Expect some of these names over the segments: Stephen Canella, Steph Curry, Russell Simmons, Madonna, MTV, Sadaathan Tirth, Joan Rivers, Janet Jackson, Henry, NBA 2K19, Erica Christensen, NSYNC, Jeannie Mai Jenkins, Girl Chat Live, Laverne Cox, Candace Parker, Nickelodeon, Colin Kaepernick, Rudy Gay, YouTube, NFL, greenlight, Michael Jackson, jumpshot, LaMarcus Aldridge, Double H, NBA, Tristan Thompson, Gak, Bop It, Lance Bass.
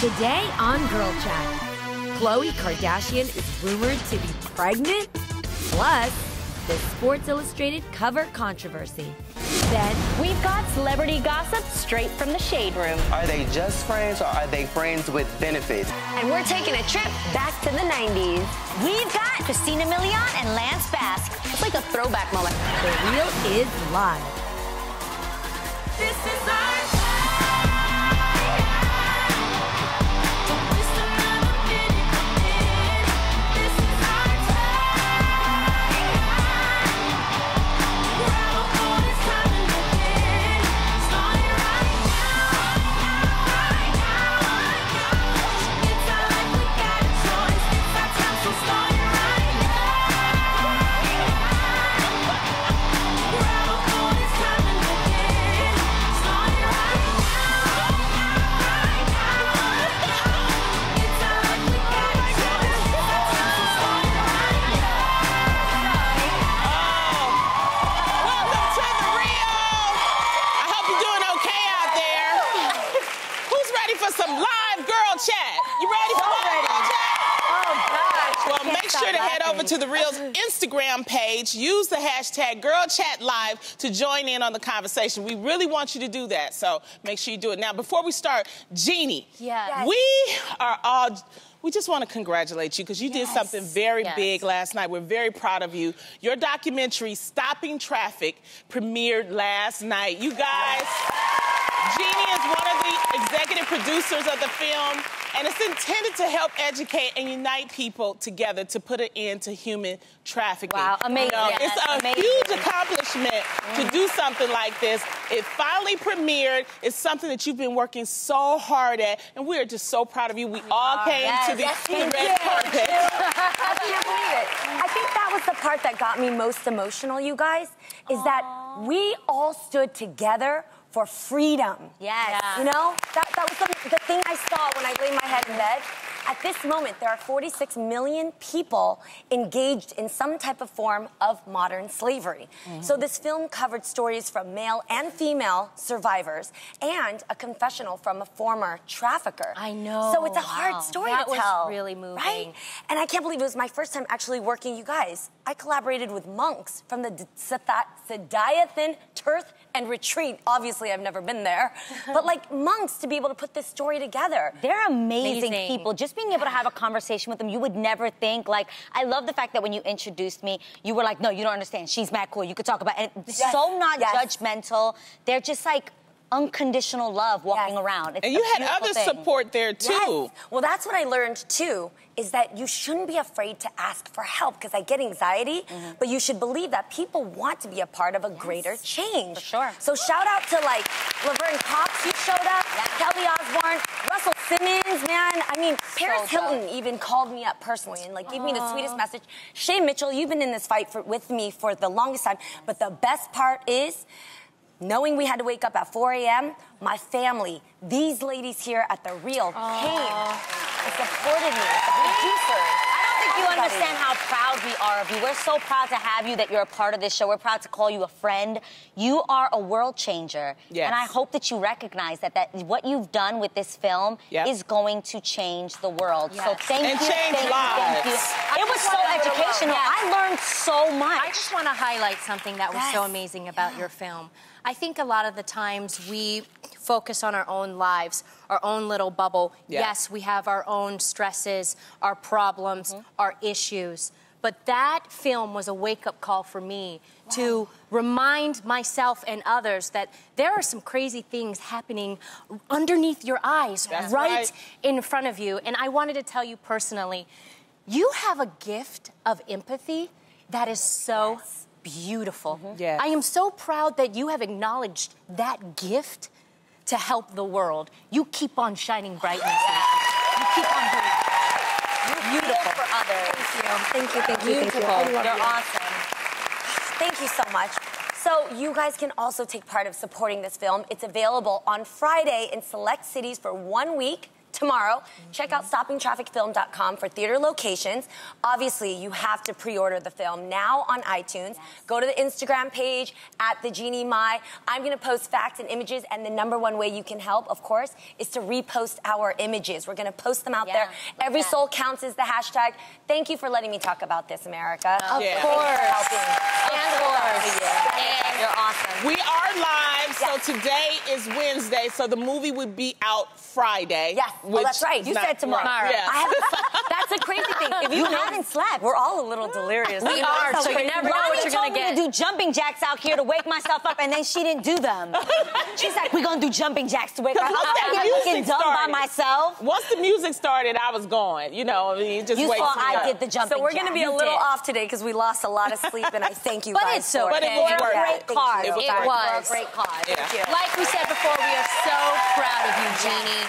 Today on Girl Chat, Khloé Kardashian is rumored to be pregnant, plus the Sports Illustrated cover controversy. Then we've got celebrity gossip straight from the shade room. Are they just friends or are they friends with benefits? And we're taking a trip back to the 90s. We've got Christina Milian and Lance Bass. It's like a throwback moment. The Real is live. This is our... to The Real's Instagram page. Use the hashtag Girl Chat Live to join in on the conversation. We really want you to do that, so make sure you do it. Now, before we start, Jeannie, yes. We just want to congratulate you because you did something very big last night. We're very proud of you. Your documentary, Stopping Traffic, premiered last night. You guys, Jeannie is one of the executive producers of the film. And it's intended to help educate and unite people together to put an end to human trafficking. Wow, amazing. You know, it's a huge accomplishment to do something like this. It finally premiered. It's something that you've been working so hard at. And we're just so proud of you. We all came to the red carpet. I can't believe it. I think that was the part that got me most emotional, you guys, is that we all stood together for freedom. Yes. Yeah. You know, that was the thing I saw when I laid my head in bed. At this moment, there are 46 million people engaged in some type of form of modern slavery. So this film covered stories from male and female survivors and a confessional from a former trafficker. I know. So it's a hard story to tell. That was really moving. Right? And I can't believe it was my first time actually working, you guys. I collaborated with monks from the Sadaathan Tirth and Retreat. Obviously, I've never been there. But like monks to be able to put this story together. They're amazing people. Just being able to have a conversation with them, you would never think. Like, I love the fact that when you introduced me, you were like, no, you don't understand. She's mad cool. You could talk about it. So not judgmental. They're just like unconditional love walking around. It's and you had other support there, too. Yes. Well, that's what I learned, too, is that you shouldn't be afraid to ask for help, because I get anxiety, but you should believe that people want to be a part of a greater change. For sure. So shout out to, like, Laverne Cox, who showed up, Kelly Osborne, Russell Simmons, man. I mean, Paris Hilton even called me up personally and, like, gave me the sweetest message. Shane Mitchell, you've been in this fight with me for the longest time, but the best part is... knowing we had to wake up at 4 a.m., my family, these ladies here at The Real, came and supported me as a producer. I don't think you understand how proud we are of you. We're so proud to have you, that you're a part of this show. We're proud to call you a friend. You are a world changer. Yes. And I hope that you recognize that what you've done with this film is going to change the world. Yes. So thank you. And change lives. It was so educational. I learned so much. I just want to highlight something that was so amazing about your film. I think a lot of the times we focus on our own lives, our own little bubble. Yeah. Yes, we have our own stresses, our problems, our issues. But that film was a wake-up call for me to remind myself and others that there are some crazy things happening underneath your eyes, right in front of you. And I wanted to tell you personally, you have a gift of empathy that is so beautiful. I am so proud that you have acknowledged that gift to help the world. You keep on shining brightness. You keep on doing it. You're beautiful for others. Thank you, thank you, thank you. Thank you. You're awesome. Thank you so much. So you guys can also take part of supporting this film. It's available on Friday in select cities for 1 week. tomorrow. Check out stoppingtrafficfilm.com for theater locations. Obviously, you have to pre-order the film now on iTunes. Go to the Instagram page at the Jeannie Mai. I'm going to post facts and images, and the number one way you can help, of course, is to repost our images. We're going to post them out there. Every soul counts is the hashtag. Thank you for letting me talk about this, America. Of course. You're awesome. We are live, so today is Wednesday, so the movie would be out Friday. Yes, oh, that's right. You said tomorrow. Yes. That's a crazy thing. If you haven't slept, we're all a little delirious. We are, so you never know what you're going to get. Mommy told me to do jumping jacks out here to wake myself up, and then she didn't do them. She's like, we're going to do jumping jacks to wake up. I'm looking dumb by myself. Once the music started, I was gone. You know, I mean, just wakes me up. You saw I did the jumping jacks. So we're going to be a little off today because we lost a lot of sleep, and I thank you guys for it. But it was a great cause. It was a great cause. Thank you. Like we said before, we are so proud of you, Jeannie.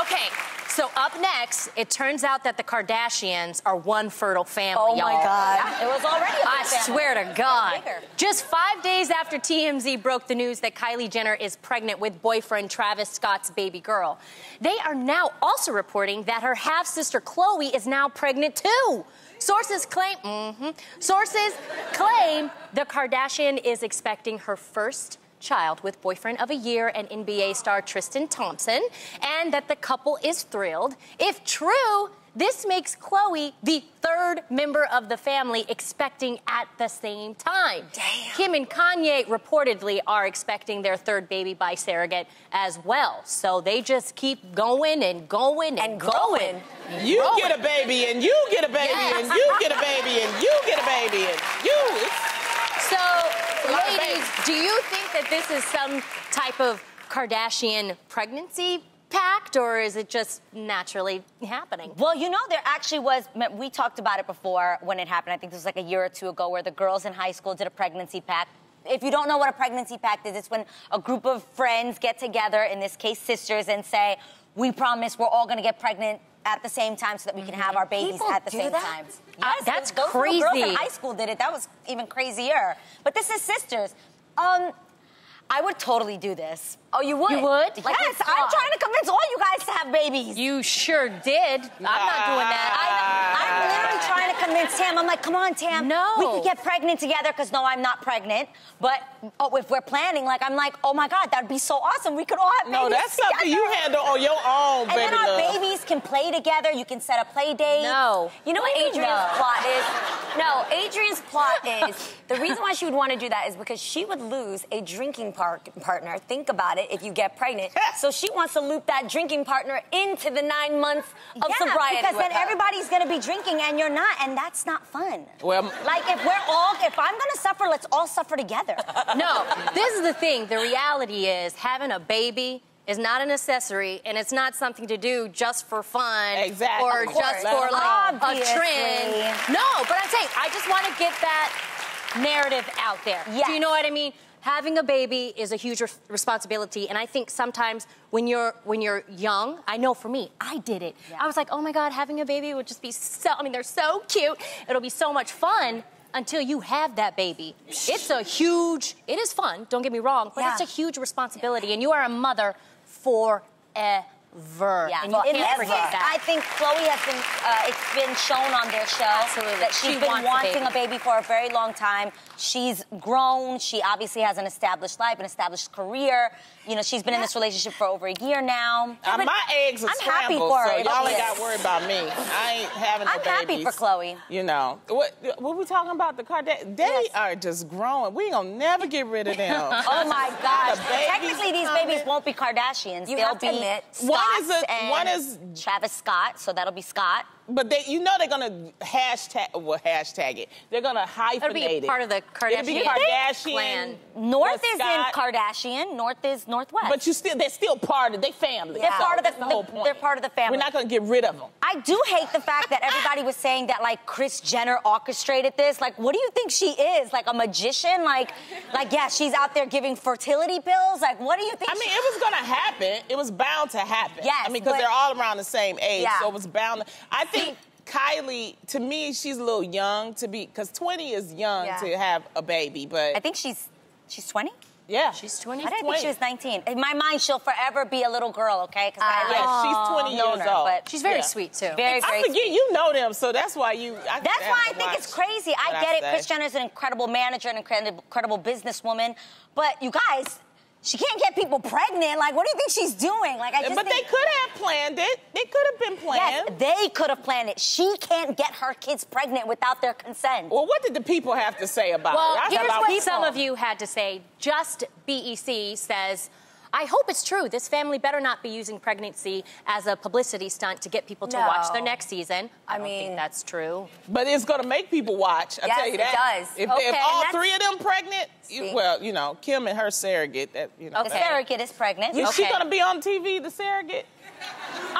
Okay, so up next, it turns out that the Kardashians are one fertile family, y'all. Oh, my God. Yeah, it was already a big family. I swear to God. Just 5 days after TMZ broke the news that Kylie Jenner is pregnant with boyfriend Travis Scott's baby girl, they are now also reporting that her half-sister Khloé is now pregnant, too. Sources claim, the Kardashian is expecting her first child with boyfriend of a year and NBA star Tristan Thompson, and that the couple is thrilled. If true, this makes Khloé the third member of the family expecting at the same time. Damn. Kim and Kanye reportedly are expecting their third baby by surrogate as well. So they just keep going and going and going. You get a baby and you get a baby and you get a baby and you get a baby and you. So, ladies, do you think that this is some type of Kardashian pregnancy pact, or is it just naturally happening? Well, you know, there actually was, we talked about it before when it happened. I think this was like a year or two ago where the girls in high school did a pregnancy pact. If you don't know what a pregnancy pact is, it's when a group of friends get together, in this case sisters, and say, we promise we're all going to get pregnant at the same time so that we can have our babies at the same time. Yes, that's crazy. Girls in high school did it. That was even crazier. But this is sisters. I would totally do this. Oh, you would? You would? Like, yes, I'm trying to convince all you guys to have babies. You sure did. I'm not doing that. I'm literally trying to convince Tam. I'm like, come on, Tam. No. We could get pregnant together because, no, I'm not pregnant. But if we're planning, like, I'm like, oh, my God, that would be so awesome. We could all have babies. No, that's something you handle on your own, baby. And then our babies can play together. You can set a play date. No. You know what Adrian's plot is? No, Adrian's plot is the reason why she would want to do that is because she would lose a drinking partner. Think about it. If you get pregnant, so she wants to loop that drinking partner into the 9 months of sobriety. Because then everybody's going to be drinking and you're not, and that's not fun. Well, like if I'm going to suffer, let's all suffer together. No, this is the thing. The reality is having a baby is not an accessory, and it's not something to do just for fun or just for like a trend. No, but I'm saying I just want to get that narrative out there. Yes. Do you know what I mean? Having a baby is a huge responsibility, and I think sometimes when you're young, I know for me, I did it. Yeah. I was like, oh my God, having a baby would just be so, I mean, they're so cute. It'll be so much fun until you have that baby. It's a huge, it is fun, don't get me wrong, but it's a huge responsibility, and you are a mother forever. Yeah, and in this case, I think Khloé has been, it's been shown on their show that she's been wanting a baby for a very long time. She's grown. She obviously has an established life, an established career. You know, she's been in this relationship for over a year now. My eggs are scrambled, so y'all ain't got to worry about me. I ain't having no babies. I'm happy for Khloé. You know, what we talking about, the Kardashians? They are just growing. We ain't going to never get rid of them. Oh, my gosh. Technically, these babies won't be Kardashians. They'll be One is Travis Scott, so that'll be Scott. But you know they're gonna hashtag it. They're gonna hyphenate it. It'll be part of the Kardashian. It'll be Kardashian clan. North isn't Kardashian. North is Northwest. But they're still part of their family. They're part of the whole point. They're part of the family. We're not gonna get rid of them. I do hate the fact that everybody was saying that like Kris Jenner orchestrated this. Like, what do you think she is? Like a magician? Like yeah, she's out there giving fertility pills. Like, what do you think? I mean, it was gonna happen. It was bound to happen. Yes. I mean, because they're all around the same age, so it was bound. I think Kylie, to me, she's a little young to be, because 20 is young to have a baby, but I think she's 20? Yeah. She's 20. I didn't think she was 19. In my mind, she'll forever be a little girl, okay? Because yeah, she's 20 years old. But she's very sweet, too. Very, very sweet. You know them, so that's why you... that's why I think it's crazy. I get it. Kris Jenner's an incredible manager, an incredible businesswoman. But you guys... She can't get people pregnant. Like, what do you think she's doing? Like, I just think they could have planned it. They could have been planned. Yes, they could have planned it. She can't get her kids pregnant without their consent. Well, what did the people have to say about it? Well, here's what some of you had to say. Just BEC says, I hope it's true. This family better not be using pregnancy as a publicity stunt to get people to watch their next season. I mean, I don't think that's true. But it's going to make people watch. I'll tell you that. Yes, it does. If all three of them pregnant, well, you know, Kim and her surrogate. The surrogate is pregnant. Is she going to be on TV, the surrogate?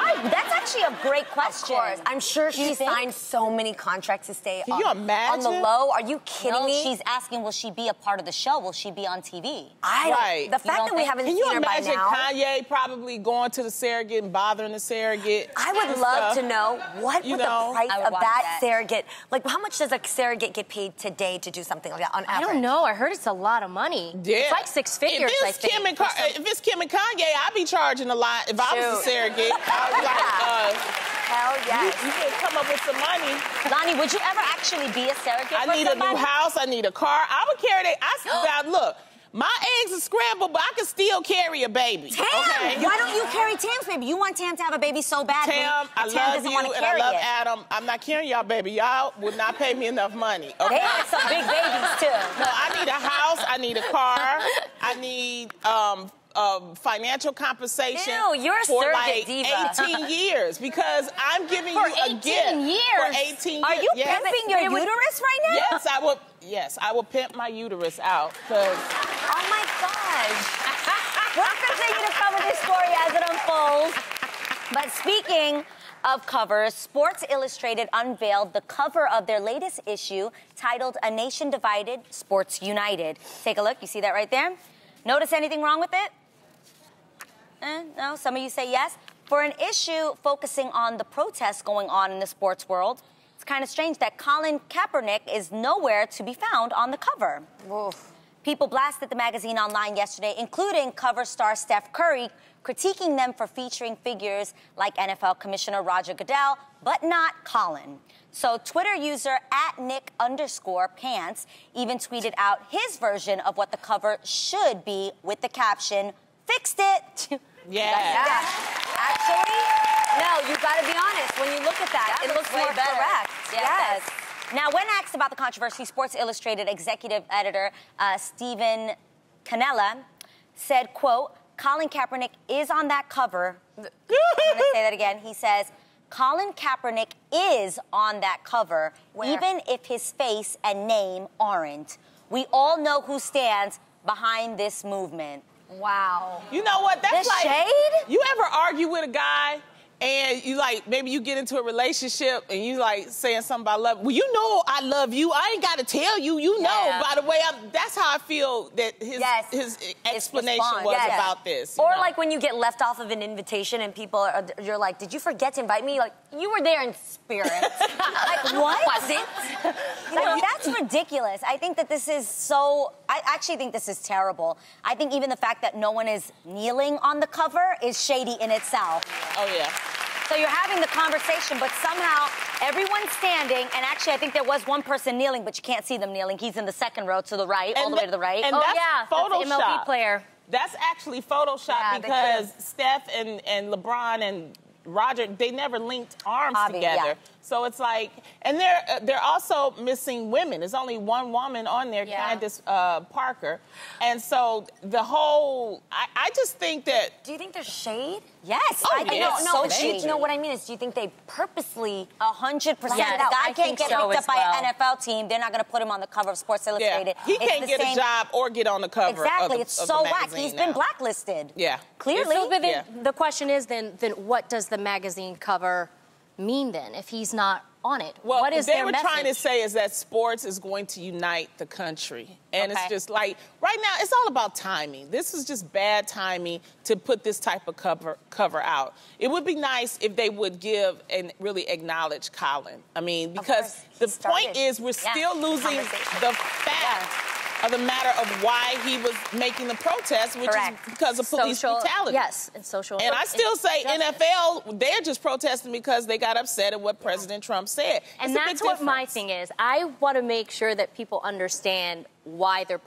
That's actually a great question. Of course. I'm sure she signed so many contracts to stay on the low. Are you kidding me? She's asking, will she be a part of the show? Will she be on TV? The fact that we haven't seen her by now. Can you imagine Kanye probably going to the surrogate and bothering the surrogate? I would love to know what would the price of that surrogate... Like, how much does a surrogate get paid today to do something like that on average? I don't know. I heard it's a lot of money. Yeah. It's like six figures, I think. If it's Kim and Kanye, I'd be charging a lot if I was a surrogate. I was like, hell yes. You can come up with some money. Lonnie, would you ever actually be a surrogate for somebody? I need a new house. I need a car. I would carry that. Look, my eggs are scrambled, but I can still carry a baby. Tam! Okay? Why don't you carry Tam's baby? You want Tam to have a baby so badly. Tam, I love you and I love Adam. I'm not carrying y'all, baby. Y'all would not pay me enough money. Okay? They had some big babies, too. No, I need a house. I need a car. I need... financial compensation for like 18 years because I'm giving you a gift for 18 years. Are you pimping your uterus right now? Yes, I will. Yes, I will pimp my uterus out. Oh my gosh! We'll continue to cover this story as it unfolds. But speaking of covers, Sports Illustrated unveiled the cover of their latest issue titled "A Nation Divided, Sports United." Take a look. You see that right there? Notice anything wrong with it? No, some of you say yes. For an issue focusing on the protests going on in the sports world, it's kind of strange that Colin Kaepernick is nowhere to be found on the cover. Oof. People blasted the magazine online yesterday, including cover star Steph Curry, critiquing them for featuring figures like NFL Commissioner Roger Goodell, but not Colin. So Twitter user @Nick_pants even tweeted out his version of what the cover should be with the caption, "Fixed it." Yeah. Actually, no, you've got to be honest. When you look at that it looks way more correct. Yes. Now, when asked about the controversy, Sports Illustrated executive editor Stephen Canella said, quote, "Colin Kaepernick is on that cover." I'm going to say that again. He says, "Colin Kaepernick is on that cover, even if his face and name aren't. We all know who stands behind this movement." Wow. You know what? That's like... shade? You ever argue with a guy... and you like, maybe you get into a relationship and you like saying something about love. Well, you know I love you. I ain't got to tell you. You know, by the way, that's how I feel that his explanation was about this. Or like when you get left off of an invitation and people are, you're like, did you forget to invite me? Like, you were there in spirit. Like, what? Was it? Like, that's ridiculous. I think that this is so, I actually think this is terrible. I think even the fact that no one is kneeling on the cover is shady in itself. Oh, yeah. So you're having the conversation, but somehow everyone's standing, and actually I think there was one person kneeling, but you can't see them kneeling. He's in the second row to the right, all the way to the right. And that's Photoshop. That's MLB player. That's actually Photoshop because Steph and LeBron and Roger, they never linked arms together. Yeah. So it's like, and they're also missing women. There's only one woman on there, Candace Parker. And so the whole, I just think that... Do you think there's shade? Yes. Oh, I think no, you know what I mean is, do you think they purposely... 100%. Yeah, the guy can't get picked up by an NFL team. They're not going to put him on the cover of Sports Illustrated. Yeah. He can't get a job or get on the cover of the, magazine. He's been blacklisted. Yeah. Clearly. So the question is then what does the magazine cover... mean then if he's not on it? Well, what is their message? What they were trying to say is that sports is going to unite the country. And it's just like, right now, it's all about timing. This is just bad timing to put this type of cover out. It would be nice if they would give and really acknowledge Colin. I mean, because the point is we're still losing the fact of the matter of why he was making the protest, which is because of police brutality. Yes, and social. And I still say NFL, they're just protesting because they got upset at what President Trump said. And that's what my thing is. I want to make sure that people understand why they're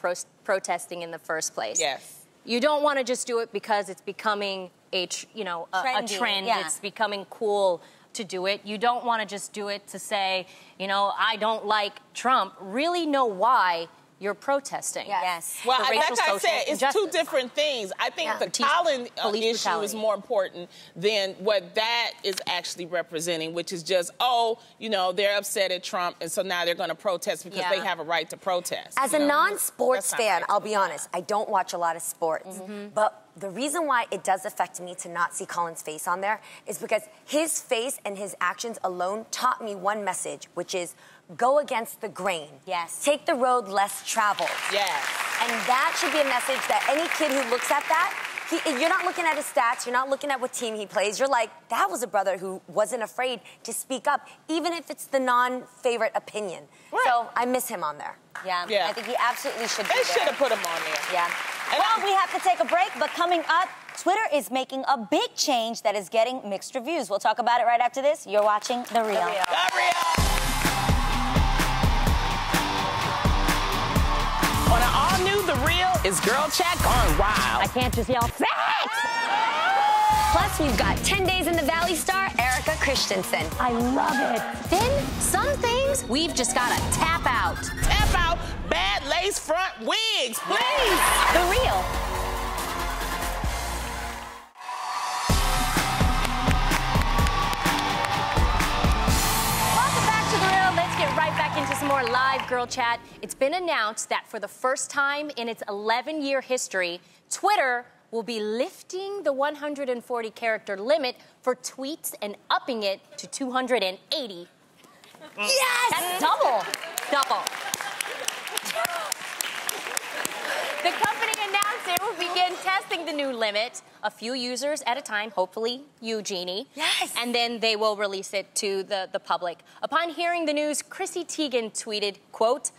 protesting in the first place. Yes. You don't want to just do it because it's becoming a trend. Yeah. It's becoming cool to do it. You don't want to just do it to say, you know, I don't like Trump. Really know why you're protesting. Yes. Well, like I said, it's two different things. I think the Colin issue is more important than what that is actually representing, which is just, oh, you know, they're upset at Trump, and so now they're going to protest because they have a right to protest. As a non-sports fan, I'll be honest, I don't watch a lot of sports, but the reason why it does affect me to not see Colin's face on there is because his face and his actions alone taught me one message, which is go against the grain. Yes. Take the road less traveled. Yes. And that should be a message that any kid who looks at that, you're not looking at his stats, you're not looking at what team he plays, you're like, that was a brother who wasn't afraid to speak up, even if it's the non-favorite opinion. Right. So I miss him on there. Yeah, I think he absolutely should be there. They should have put him on there. Yeah. Well, we have to take a break, but coming up, Twitter is making a big change that is getting mixed reviews. We'll talk about it right after this. You're watching The Real. The Real. On an all-new The Real is Girl Chat Gone Wild. I can't just yell, facts! Plus, we've got 10 Days in the Valley star Erica Christensen. I love it. Then, some things we've just gotta tap out. Tap out bad lace front wigs, please! The Real. Into some more live Girl Chat. It's been announced that for the first time in its 11-year history, Twitter will be lifting the 140-character limit for tweets and upping it to 280. Yes! That's double. Double. The company announced it will begin testing the new limit, a few users at a time, hopefully you, Jeannie. Yes. And then they will release it to the public. Upon hearing the news, Chrissy Teigen tweeted, quote,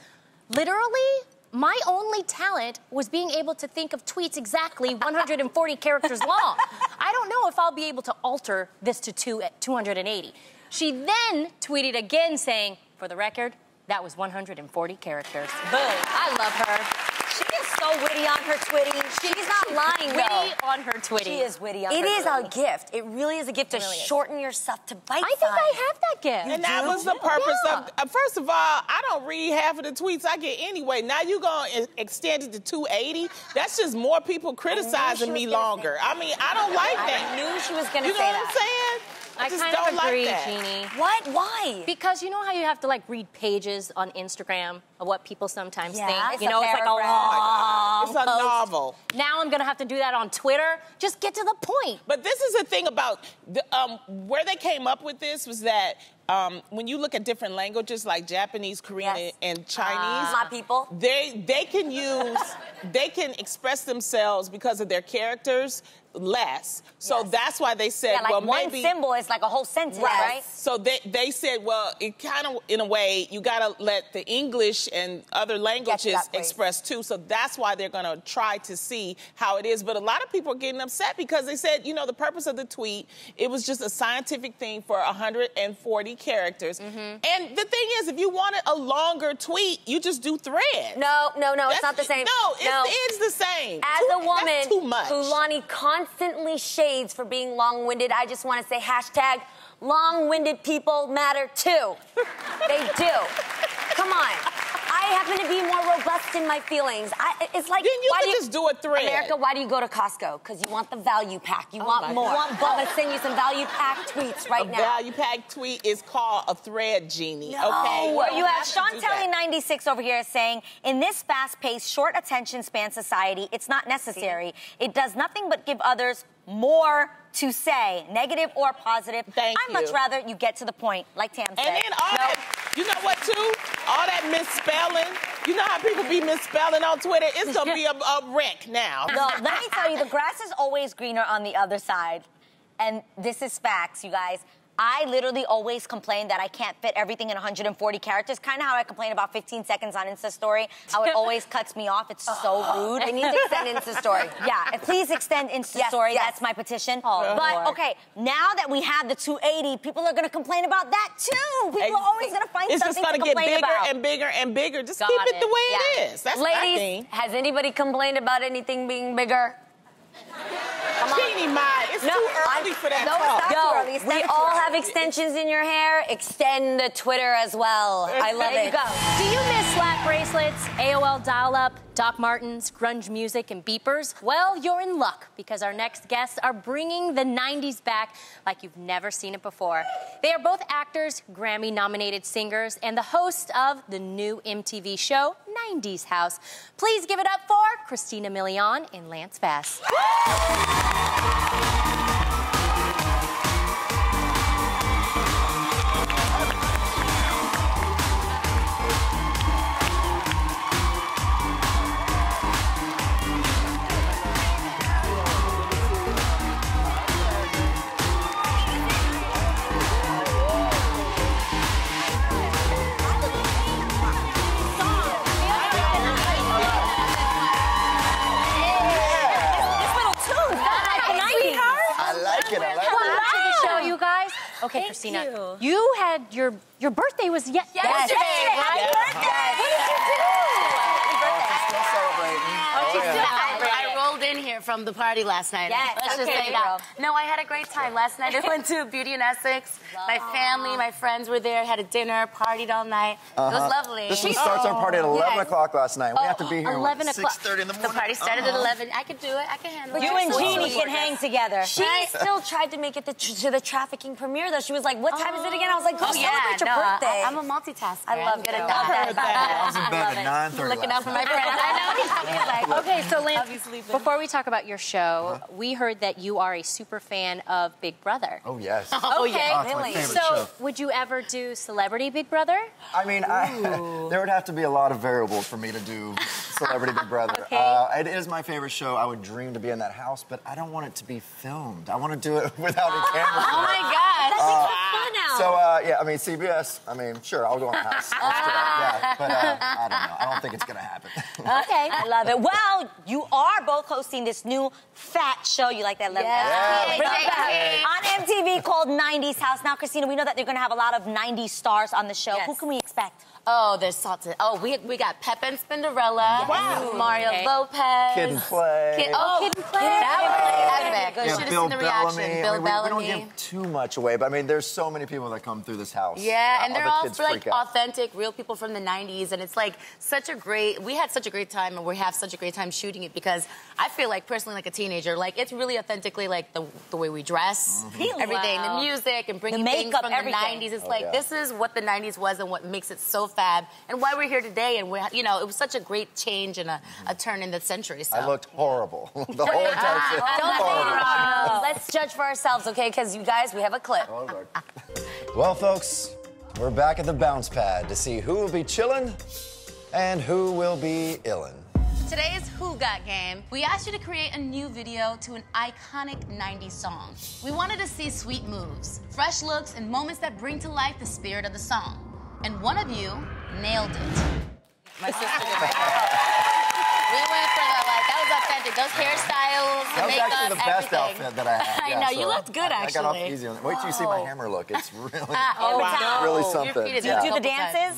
literally, my only talent was being able to think of tweets exactly 140 characters long. I don't know if I'll be able to alter this to 280. She then tweeted again saying, for the record, that was 140 characters. Boom. I love her. She is so witty on her twitty. She's not lying, though. Witty on her twitty. She is witty on her twitty. It is a gift. It really is a gift to shorten yourself to bite-sized. I think I have that gift. And that was the purpose of... first of all, I don't read half of the tweets I get anyway. Now you're going to extend it to 280? That's just more people criticizing me longer. I mean, I don't like that. I knew she was going to say that. You know what I'm saying? I just kind of agree, Jeannie. What? Why? Because you know how you have to, like, read pages on Instagram of what people sometimes think? You know, it's like a long post. It's a novel. Now I'm going to have to do that on Twitter? Just get to the point. But this is the thing about the, where they came up with this was that when you look at different languages like Japanese, Korean, and Chinese, my people, they can use, they can express themselves because of their characters less. So that's why they said, like well, maybe... one symbol is like a whole sentence, right? So they said, well, it kind of, in a way, you got to let the English and other languages express too. So that's why they're going to try to see how it is. But a lot of people are getting upset because they said, you know, the purpose of the tweet, it was just a scientific thing for 140 characters. And the thing is, if you wanted a longer tweet, you just do threads. No, no, no, it's not the same. No, it's the same. As a woman, that's too much. Who Lonnie constantly shades for being long-winded, I just want to say hashtag long-winded people matter too. They do. Come on. I happen to be more robust in my feelings. It's like... Then you can just do a thread. America, why do you go to Costco? Because you want the value pack. You want more. You want both. I'm going to send you some value pack tweets right now. A value pack tweet is called a thread, Jeannie. No. Okay? Well, you have Chantelli96 over here saying, in this fast-paced, short attention span society, it's not necessary. It does nothing but give others more to say, negative or positive. I'd much rather you get to the point, like Tam said. And then you know what, too? All that misspelling. You know how people be misspelling on Twitter? It's going to be a wreck now. Well, let me tell you, the grass is always greener on the other side. And this is facts, you guys. I literally always complain that I can't fit everything in 140 characters. Kind of how I complain about 15 seconds on Insta story. How it always cuts me off. It's so rude. I need to extend Insta story. Yeah, please extend Insta story. Yes. That's my petition. Oh, but Lord. Okay, now that we have the 280, people are gonna complain about that too. People are always gonna find something to complain about. It's just gonna get bigger and bigger and bigger. Just keep it the way it is. That's my thing. Ladies, has anybody complained about anything being bigger? Jeannie Mai, it's too early for that talk. Yo, we all have extensions in your hair. Extend the Twitter as well. I love it. Go. Do you miss slap bracelets, AOL dial-up, Doc Martens, grunge music, and beepers? Well, you're in luck, because our next guests are bringing the 90s back like you've never seen it before. They are both actors, Grammy-nominated singers, and the host of the new MTV show, 90s House. Please give it up for Christina Milian and Lance Bass. Okay, thank Christina, you had your birthday was yesterday, right? Yes. Birthday! Yes. What did you do? Happy birthday! Still celebrating. I rolled in here from the party last night. Yes. Let's just say that. No, I had a great time. Last night I went to Beauty and Essex. My family, my friends were there, had a dinner, partied all night. It was lovely. This one starts our party at 11 o'clock last night. We have to be here at 6:30 in the morning. The party started at 11. I could do it. I can handle it. You and Jeannie can hang together. She still tried to make it to the trafficking premiere, though. She was like, what time is it again? I was like, go celebrate your birthday. I'm a multitasker. I love it. I was in bed at 9:30. Looking out for my friends. I know. He's like, okay, so Lance, before we talk about your show, we heard that you are a super fan of Big Brother. Oh, yes. Oh, yeah. Oh, really? So, would you ever do Celebrity Big Brother? I mean, there would have to be a lot of variables for me to do Celebrity Big Brother. Okay. It is my favorite show. I would dream to be in that house, but I don't want it to be filmed. I want to do it without a camera. Oh, my God. That's fun out. So, yeah, I mean, CBS, I mean, sure, I'll go in the house. Yeah, but I don't know. I don't think it's going to happen. Okay. I love it. Well, you are both hosting this new fat show. You like that? Yeah. On MTV called 90s House. Now, Christina, we know that they're going to have a lot of 90s stars on the show. Yes. Who can we expect? Oh, there's salted. Oh, we got Pep and Spinderella. Wow. Mario Lopez. Kid 'n Play. Kid 'n Play. That was epic. You should have seen the reaction. Bill Bellamy. We don't give too much away, but I mean, there's so many people that come through this house. Yeah, and they're all like authentic, real people from the 90s, and it's like such a great, we had such a great time, and we have such a great time shooting it, because I feel like, personally, like a teenager, like it's really authentically like the way we dress, everything, the music, and bringing things from the 90s. It's like, this is what the 90s was and what makes it so fab, and why we're here today, and you know, it was such a great change and a turn in the century. So. I looked horrible. The whole entire thing. Don't let's judge for ourselves, okay? Because you guys, we have a clip. Well, folks, we're back at the bounce pad to see who will be chillin' and who will be illin'. Today is Who Got Game. We asked you to create a new video to an iconic 90s song. We wanted to see sweet moves, fresh looks, and moments that bring to life the spirit of the song. And one of you nailed it. My sister did We went for that, like, that was authentic. Those hairstyles, the makeup, everything. That was actually the best outfit that I had. I know, you looked good, actually. I got off easy on it. Wait till you see my hammer look. It's really, really something. Did you do the dances?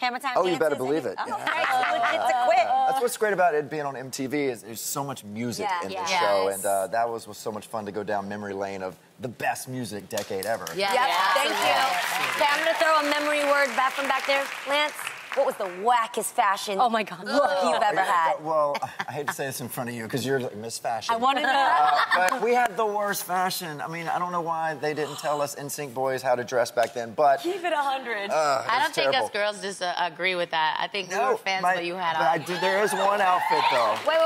Hammer time dances? Oh, you better believe it. Oh, right. It's a quick. That's what's great about it being on MTV is there's so much music in the show, and that was so much fun to go down memory lane of the best music decade ever. Yeah. Thank you. Okay, I'm going to throw a memory word back from back there. Lance, what was the wackest fashion look you've ever had? Well, I hate to say this in front of you because you're like Miss Fashion. I want to know. But we had the worst fashion. I mean, I don't know why they didn't tell us NSYNC boys how to dress back then, but... Keep it 100. I don't think us girls just agree with that. I think we were fans of what you had on. There is one outfit, though. Wait.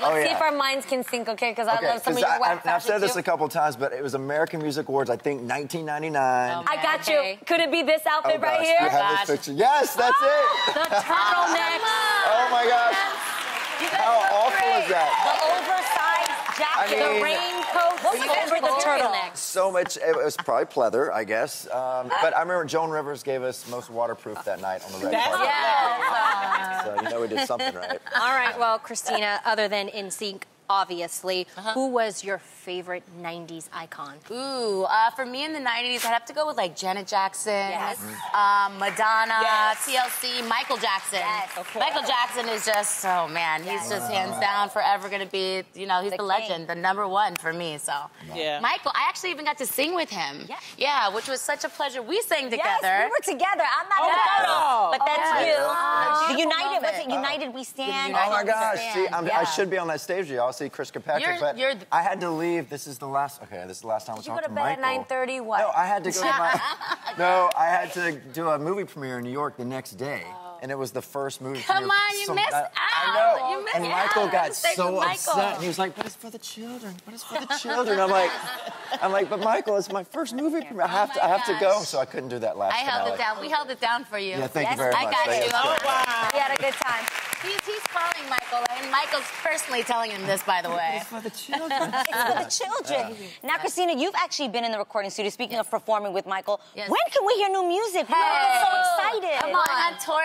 Let's see if our minds can sync, okay? Because I love some of your wack fashion, I've said this a couple times, but it was American Music Awards, I think, 1999. I got you. Could it be this outfit right here? You have this picture. Yes, that's it. The turtleneck. Oh my gosh. How awful is that? The oversized jacket, the raincoat. over the turtleneck. So much. It was probably pleather, I guess. But I remember Joan Rivers gave us most waterproof that night on the red carpet. Yeah. So you know we did something right. All right. Well, Christina, other than NSYNC, obviously, who was your favorite 90s icon? Ooh, for me in the 90s, I'd have to go with like Janet Jackson, Madonna, TLC, Michael Jackson. Michael Jackson is just, oh man, he's just hands down forever gonna be, you know, he's the legend, the number one for me, so. Yeah. Michael, I actually even got to sing with him. Yeah, which was such a pleasure. We sang together. Yes, we were together. I'm not the but that's you. Oh, United, was it United We Stand? Oh my gosh, see, I should be on that stage with y'all. See Chris Kirkpatrick, but I had to leave. This is the last. Okay, this is the last time we talked to Michael. You go to bed at 9:30. What? No, I had to go. No, I had to do a movie premiere in New York the next day, and it was the first movie. Come on, you missed out. I know. You missed out. And Michael got so upset. He was like, "But it's for the children. But it's for the children." I'm like, but Michael, it's my first movie premiere. I have to go, so I couldn't do that last. I held it down. We held it down for you. Yeah, thank you very much. I got you. Oh wow. We had a good time. He's calling Michael, and Michael's personally telling him this, by the way. It's for the children. It's for the children. Now, Christina, you've actually been in the recording studio, speaking of performing with Michael. Yes. When can we hear new music? Hey. We're so excited. I'm going on tour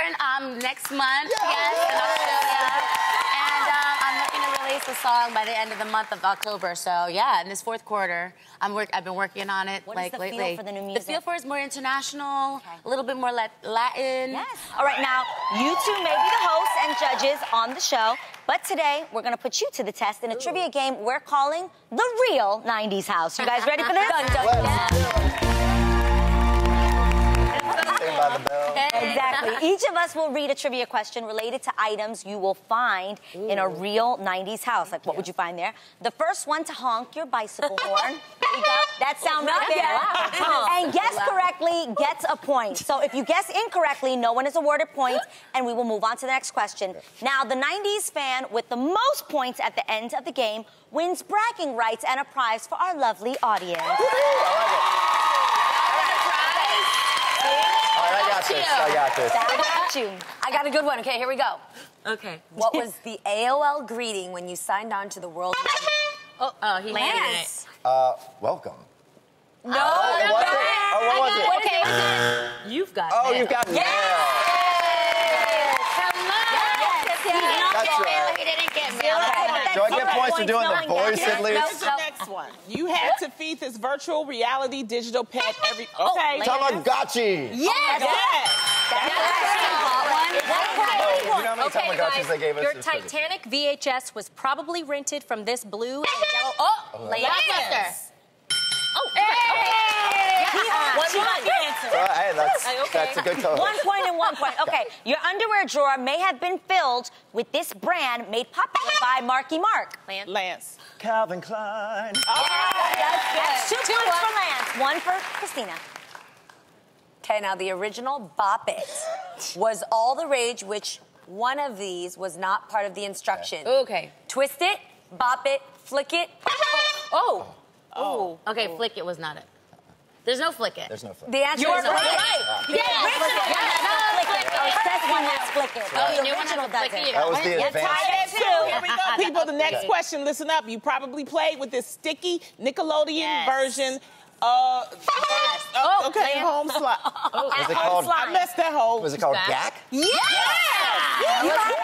next month, in Australia. The song by the end of the month of October, so yeah, in this fourth quarter, I've been working on it lately. What is the feel for the new music? The feel for it is more international, a little bit more Latin. Yes. All right, now you two may be the hosts and judges on the show, but today we're gonna put you to the test in a trivia game we're calling The Real 90s House. You guys ready for this? Exactly. Each of us will read a trivia question related to items you will find in a real 90s house. Like, what would you find there? The first one to honk your bicycle horn. That sound right there. Wow. And guess correctly gets a point. So if you guess incorrectly, no one is awarded points, and we will move on to the next question. Now, the 90s fan with the most points at the end of the game wins bragging rights and a prize for our lovely audience. I got this. I got you. I got a good one. Okay, here we go. Okay. What was the AOL greeting when you signed on to the world? He landed it. Welcome. No, what was it? Okay. You've got it. You've got it. Yes! Hello! That's right. He didn't get me. Do I get points for doing the voice at least? That's the next one. You had to feed this virtual reality digital pet every... Okay. Tamagotchi. Yes. That's right. Okay, guys, your Titanic VHS was probably rented from this blue and yellow... Yes. Oh, that's a good total. 1 point and 1 point. Okay, your underwear drawer may have been filled with this brand made popular by Marky Mark. Lance. Calvin Klein. That's good. 2 points for Lance, 1 for Christina. Okay, now the original Bop It was all the rage, which one of these was not part of the instructions. Okay. Twist it, bop it, flick it. Flick it was not it. There's no flick it. There's no flick it. The answer is flick it. Yeah, original one has flick it. That was the advanced. Here we go, people. The next question, listen up. You probably played with this sticky Nickelodeon version. Home slot. Was it called? I missed that whole. Was it called Gak? Yes.